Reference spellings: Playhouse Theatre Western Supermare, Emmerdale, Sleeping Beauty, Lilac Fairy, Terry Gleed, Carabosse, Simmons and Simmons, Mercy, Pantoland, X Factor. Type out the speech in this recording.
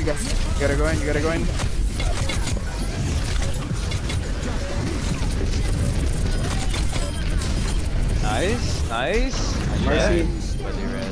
You go. You gotta go in. You gotta go in. Nice. Nice. Mercy.